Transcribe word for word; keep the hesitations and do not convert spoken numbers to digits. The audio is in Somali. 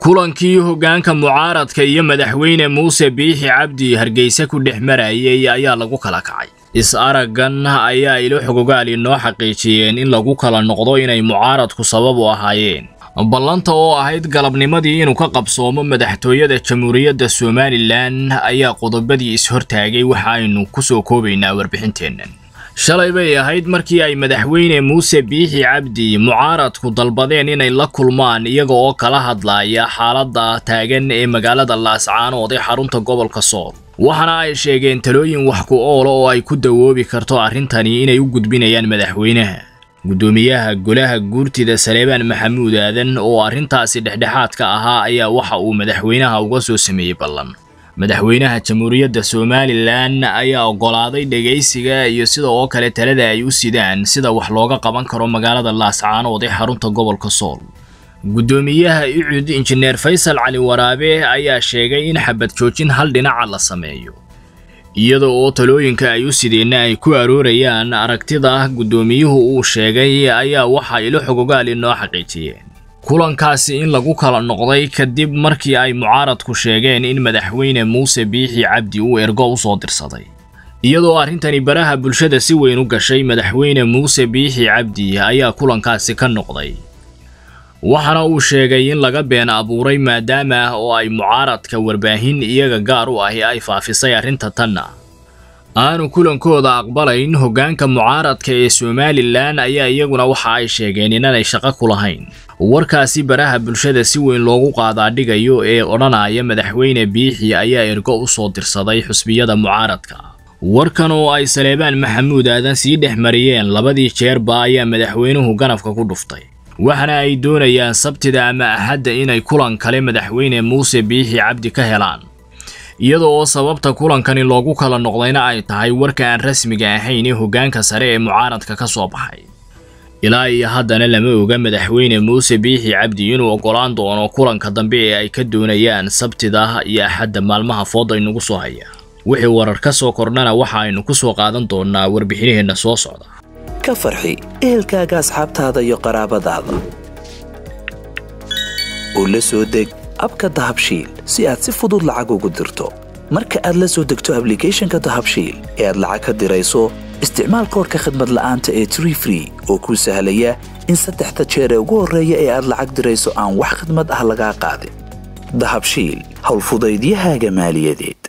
kulankii hoggaanka mucaaradka iyo madaxweyne Muuse Biixi Abdi Hargeysa ku dhex marayay ayaa lagu kala kacay. Is aragan ayaa ilo xogogaali noo xaqiijiyeen in lagu kala noqdo inay mucaaradku sabab u ahaayeen ballanta oo ahayd galabnimadii inuu ka qabsoomo madaxtooyada jamhuuriyadda Soomaaliland ayaa qodobadii is hortaagay waxa aynu ku soo koobaynaa warbixinteena. Shalay bay ahayd markii ay madaxweyne Muuse Biixi Abdi mucaaradku dalbadeen inay la kulmaan iyaga oo kala hadlaya xaaladda taagan ee magaalada Laascaanood ee xarunta gobolka Sool. Waxana ay sheegeen talooyin wax ku ool oo ay ku dawoobi karto arrintani inay u gudbinayaan madaxweynaha. Gudoomiyaha golaha guurtida Saleebaan Maxamuud Aadan oo arrintaasi dhexdhexaadka ahaa ayaa waxa uu madaxweynaha uga soo sameeyay ballan. Madaxweynaha Jamhuuriyadda Soomaaliland ayaa ogolaaday dhageysiga iyo sidoo kale talada ay u sidaan sida wax looga qaban karo magaalada Laascaanood ee xarunta gobolka Sool. Gudoomiyaha Icud Injineer Faysal Cali Waraabe ayaa sheegay in xabad joojin hal dhinaca la sameeyo. iyadoo oo talooyinka ay u sideen ay ku aroorayaan aragtida gudoomiyuhu uu sheegay ayaa waxa ilo xogogaali noo xaqiijiyeen. Kulankaasi in lagu kala noqday kadib markii ay mucaaradku sheegeen in madaxweyne Muuse Biixi Abdi uu ergo u soo dirsaday. iyadoo arrintani baraha bulshada si weyn u gashay madaxweyne Muuse Biixi Abdi ayaa kulankaasi ka noqday. waxana uu sheegay in laga been abuuray maadaama oo ay mucaaradka warbaahin iyaga gaar u ahi ay faafisay arrinta tanna. aanu kulankooda aqbalayn hoggaanka mucaaradka ee Soomaaliland ayaa iyaguna waxa ay sheegeen inay shaqo ku lahayn. warkaasi baraha bulshada si weyn loogu qaadaa dhigayo ee odhanaya madaxweyne Biixi ayaa ergo u soo dirsaday xusbiyada mucaaradka. warkan oo ay Saleebaan Maxamuud Aadan sii dhex mariyeen labadii jeerba ayaa madaxweynuhu ganafka ku dhuftay. waxana ay doonayaan sabtida ama ahadda inay kulan kale madaxweyne Muuse Biixi Abdi ka helaan. iyadoo sababta kulankani loogu kala noqdayna ay tahay warka aan rasmiga ahayn ee hoggaanka sare ee mucaaradka ka soo baxay. ilaa iyo haddana lama oga madaxweyne Muuse Biixi Abdi inuu ogolaan doono kulanka dambe ee ay ka doonayaan sabtida iyo ahadda maalmaha fooda inagu soo haya. wixii warar ka soo kordhana waxa aynu ku soo qaadan doonaa warbixinaheenna soo socda. كفرحي إهل كاقا أصحابتها يو قرابة داضا ولسو ديك أبكا دهب شيل سياد سفضود لعاقو قدرتو مركا أدلسو ديكتو أبليكيشن كا دهب شيل إهد لعاقا ديرايسو استعمال كوركا خدمة لآنتا إيه تري فري وكو سهلية إنسا تحتا تشيري وقور ريا إهد لعاق ديرايسو آن وح خدمة أهلقا قادم دهب شيل هول فضايديها جمالية دي